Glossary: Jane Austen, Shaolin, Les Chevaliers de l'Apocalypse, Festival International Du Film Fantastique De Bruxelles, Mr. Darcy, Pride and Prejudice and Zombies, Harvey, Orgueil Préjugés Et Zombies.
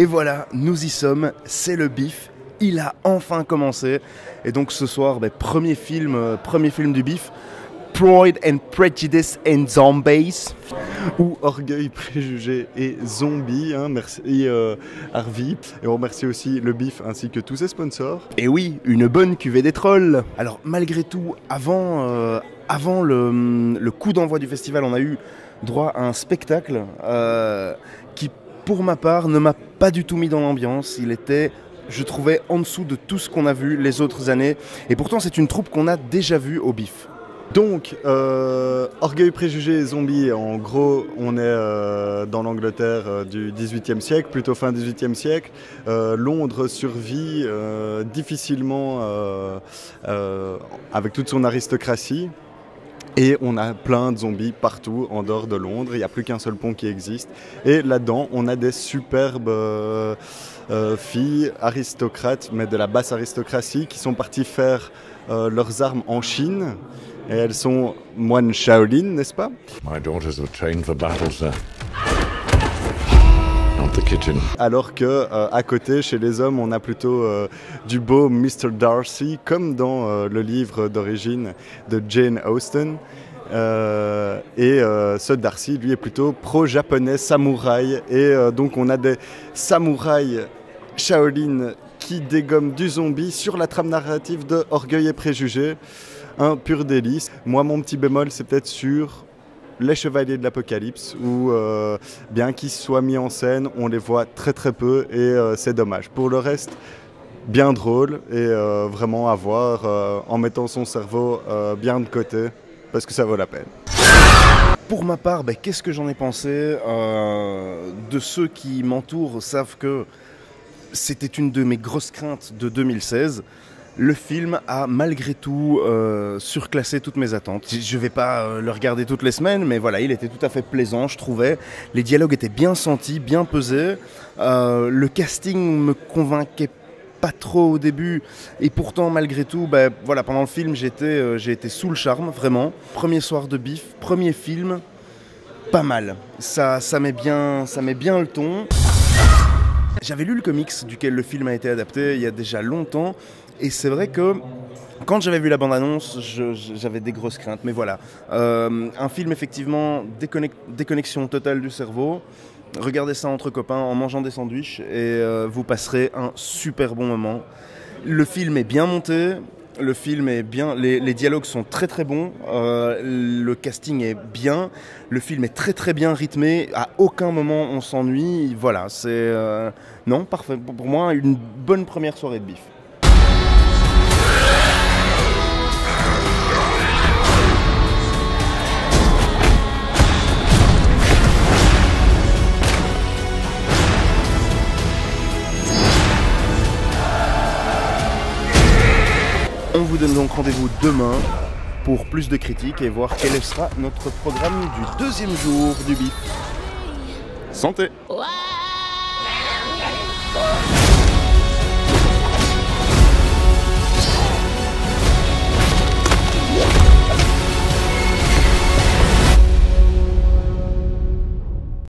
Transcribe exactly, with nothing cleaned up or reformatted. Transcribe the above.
Et voilà, nous y sommes, c'est le bif, il a enfin commencé. Et donc ce soir, bah, premier film, euh, premier film du bif, Pride and Prejudice and Zombies. Ou Orgueil, Préjugés et Zombies, hein, merci euh, Harvey. Et on remercie aussi le bif ainsi que tous ses sponsors. Et oui, une bonne cuvée des trolls. Alors malgré tout, avant, euh, avant le, le coup d'envoi du festival, on a eu droit à un spectacle euh, qui, pour ma part, ne m'a pas du tout mis dans l'ambiance. Il était, je trouvais, en dessous de tout ce qu'on a vu les autres années. Et pourtant, c'est une troupe qu'on a déjà vue au bif. Donc, euh, Orgueil, Préjugés et Zombies, en gros, on est euh, dans l'Angleterre euh, du dix-huitième siècle, plutôt fin dix-huitième siècle. Euh, Londres survit euh, difficilement euh, euh, avec toute son aristocratie. Et on a plein de zombies partout en dehors de Londres, il n'y a plus qu'un seul pont qui existe. Et là-dedans, on a des superbes euh, euh, filles aristocrates, mais de la basse aristocratie, qui sont parties faire euh, leurs armes en Chine. Et elles sont moines Shaolin, n'est-ce pas? My daughters are trained for battle, sir. Alors que euh, à côté, chez les hommes, on a plutôt euh, du beau mister Darcy, comme dans euh, le livre d'origine de Jane Austen. Euh, et euh, ce Darcy, lui, est plutôt pro-japonais, samouraï. Et euh, donc on a des samouraïs Shaolin qui dégomment du zombie sur la trame narrative de Orgueil et Préjugés. Un pur délice. Moi, mon petit bémol, c'est peut-être sur Les Chevaliers de l'Apocalypse, où euh, bien qu'ils soient mis en scène, on les voit très très peu et euh, c'est dommage. Pour le reste, bien drôle et euh, vraiment à voir euh, en mettant son cerveau euh, bien de côté, parce que ça vaut la peine. Pour ma part, bah, qu'est-ce que j'en ai pensé euh, de ceux qui m'entourent savent que c'était une de mes grosses craintes de deux mille seize. Le film a malgré tout euh, surclassé toutes mes attentes. Je ne vais pas euh, le regarder toutes les semaines, mais voilà, il était tout à fait plaisant, je trouvais. Les dialogues étaient bien sentis, bien pesés. Euh, le casting me convainquait pas trop au début. Et pourtant, malgré tout, bah, voilà, pendant le film, j'étais, euh, j'ai été sous le charme, vraiment. Premier soir de bif, premier film, pas mal. Ça, ça met bien, ça met bien le ton. J'avais lu le comics duquel le film a été adapté il y a déjà longtemps. Et c'est vrai que quand j'avais vu la bande-annonce, j'avais des grosses craintes. Mais voilà, euh, un film effectivement, déconne déconnexion totale du cerveau. Regardez ça entre copains en mangeant des sandwichs et euh, vous passerez un super bon moment. Le film est bien monté, le film est bien, les, les dialogues sont très très bons, euh, le casting est bien, le film est très très bien rythmé, à aucun moment on s'ennuie. Voilà, c'est euh, non, parfait. Pour moi, une bonne première soirée de bif. On vous donne donc rendez-vous demain pour plus de critiques et voir quel sera notre programme du deuxième jour du bif. Santé!